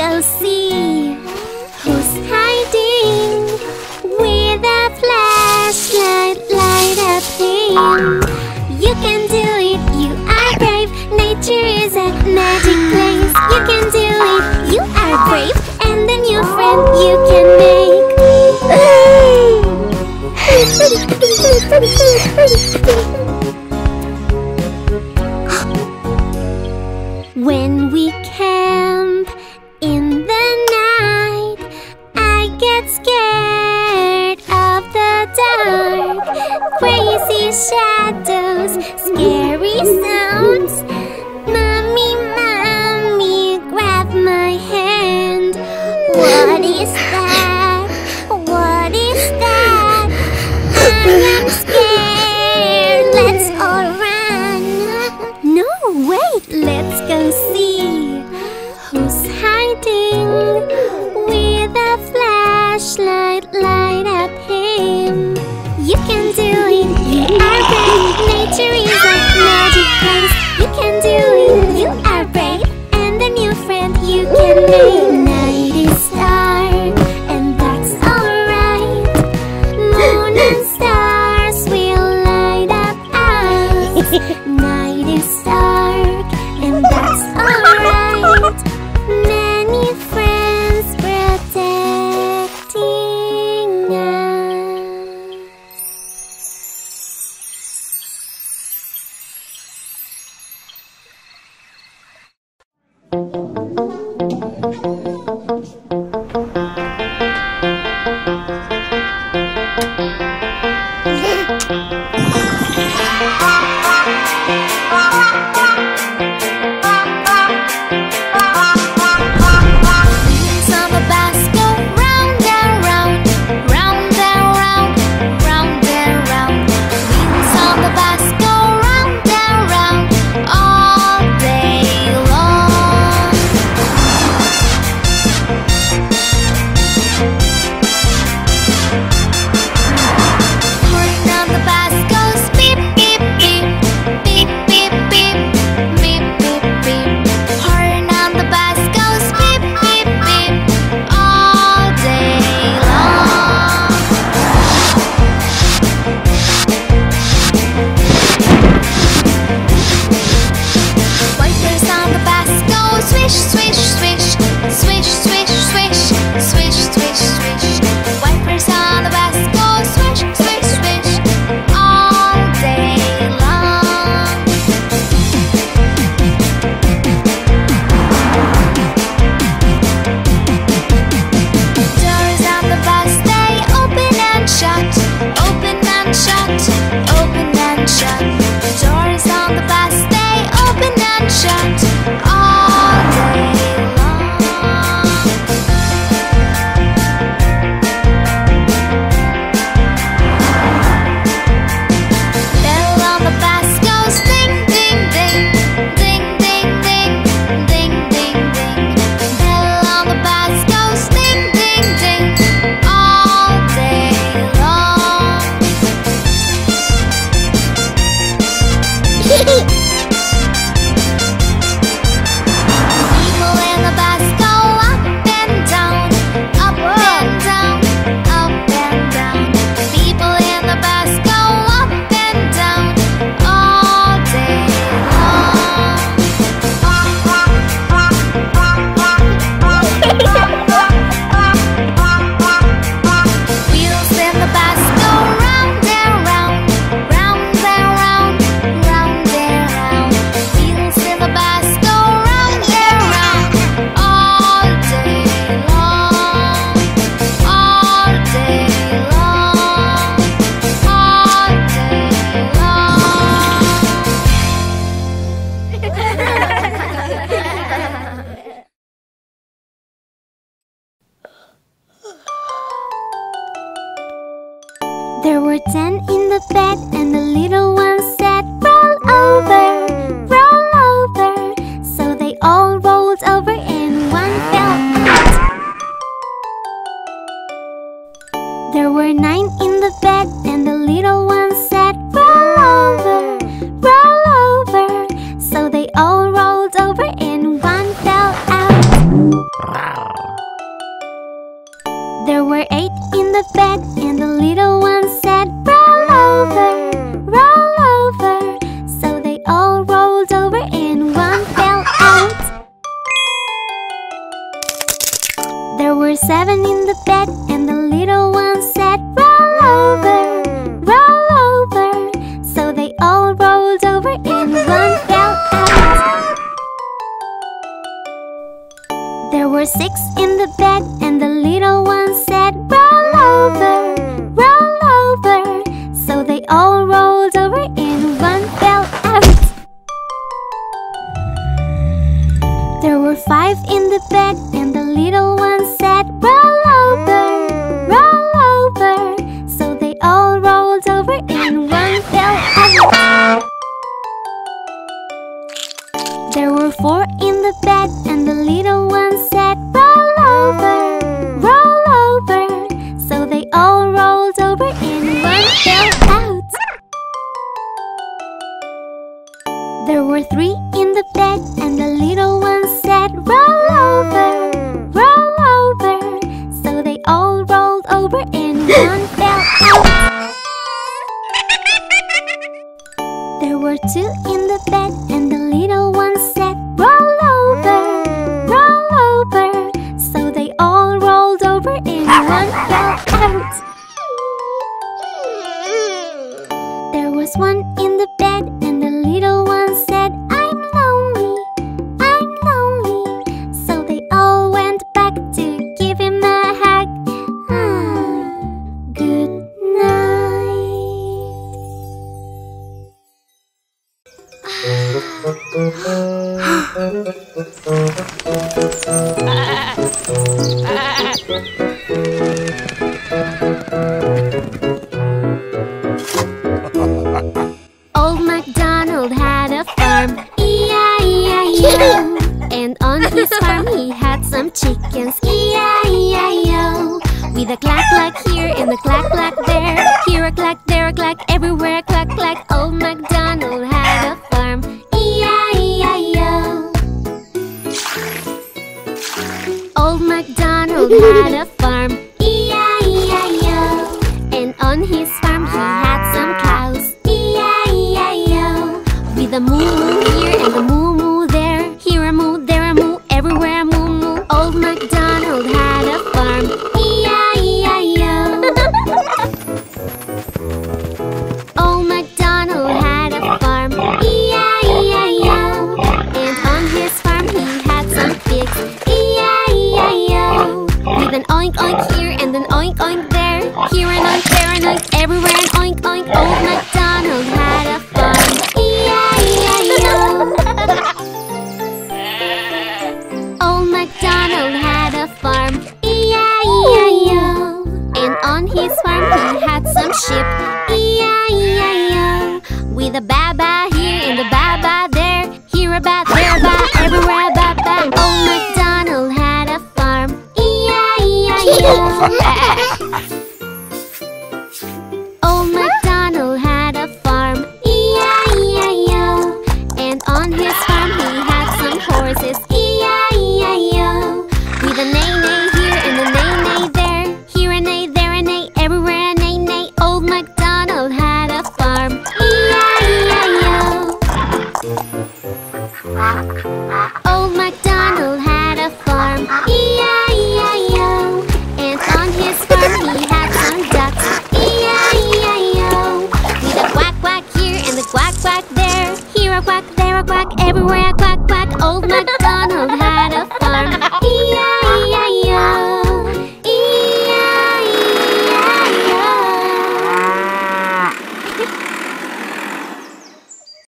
go see who's hiding with a flashlight. Light up thing. You can do it, you are brave. Nature is a magic place. You can do it, you are brave. And a new friend you can make. When we camp in the night, I get scared of the dark. Crazy shadows, scary sounds. Mommy, mommy, grab my hand. What is that? What is that? I am scared, let's all run. No, wait, let's go see who's hiding with a flashlight. Light up him. You can do it, you are brave. Nature is a magic place. You can do it, you are brave. And a new friend you can make. Night is dark, and that's alright. Moon and stars will light up us. Night is dark, and that's alright. Many friends protecting us. Wow. legs in the bed, and the little one said, roll over, roll over. So they all rolled over in one fell out. There were five in the bed, and the little one said, roll over, roll over. So they all rolled over in one fell out. There were four in the bed, and the little one said, roll over, roll over. So they all rolled over in one fell out. There were three in the bed, and the little one said, roll over, roll over. So they all rolled over in one fell out. There were two in the bed, and the little one said, roll over, roll over. So they all rolled over in one fell out. There was one in the bed, and the little one said, I'm lonely, I'm lonely. So they all went back to give him a hug. Good night. Old MacDonald had a farm, E-I-E-I-O. And on his farm he had some chickens, E-I-E-I-O. With a clack-clack here and a clack-clack there, here a clack, there a clack, everywhere a clack-clack. Old MacDonald had a farm, E-I-E-I-O. Old MacDonald had a farm, E-I-E-I-O. And on his farm he had some cows, E-I-E-I-O. With a moo-moo here and a moo-moo there, here a moo, there a moo, everywhere a moo-moo. Old MacDonald had a farm, E-I-E-I-O. Old MacDonald had a farm, E-I-E-I-O. And on his farm he had some pigs, E-I-E-I-O. With an oink oink here and an oink oink there, here an oink, there an oink, everywhere an oink oink. Old MacDonald had a farm, E-I-E-I-O. Old MacDonald had a farm, E-I-E-I-O. And on his farm he had some sheep, E-I-E-I-O. With a ba-ba here and a ba-ba there, here a ba, there a ba, everywhere a ba-ba. Old MacDonald had a farm, E-I-E-I-O. Old MacDonald had a farm, E-I-E-I-O. And on his farm he had some horses, E-I-E-I-O. With a neigh-neigh here and a neigh-neigh there, here a neigh, there a neigh, everywhere a neigh-neigh. Old MacDonald had a farm, E-I-E-I-O. Old MacDonald had a farm, E-I-E-I-O. And on his farm he had some ducks, E-I-E-I-O. With a quack quack here and a quack quack there, here a quack, there a quack, everywhere a quack quack. Old MacDonald had